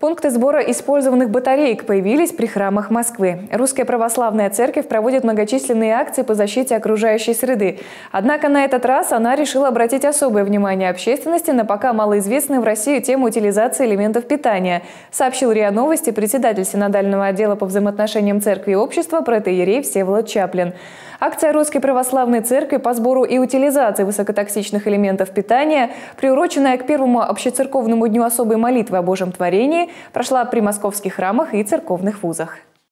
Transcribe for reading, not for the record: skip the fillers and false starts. Пункты сбора использованных батареек появились при храмах Москвы. Русская Православная Церковь проводит многочисленные акции по защите окружающей среды. Однако на этот раз она решила обратить особое внимание общественности на пока малоизвестную в России тему утилизации элементов питания, сообщил РИА Новости председатель Синодального отдела по взаимоотношениям церкви и общества протоиерей Всеволод Чаплин. Акция Русской Православной Церкви по сбору и утилизации высокотоксичных элементов питания, приуроченная к первому общецерковному дню особой молитвы о Божьем творении, прошла при московских храмах и церковных вузах.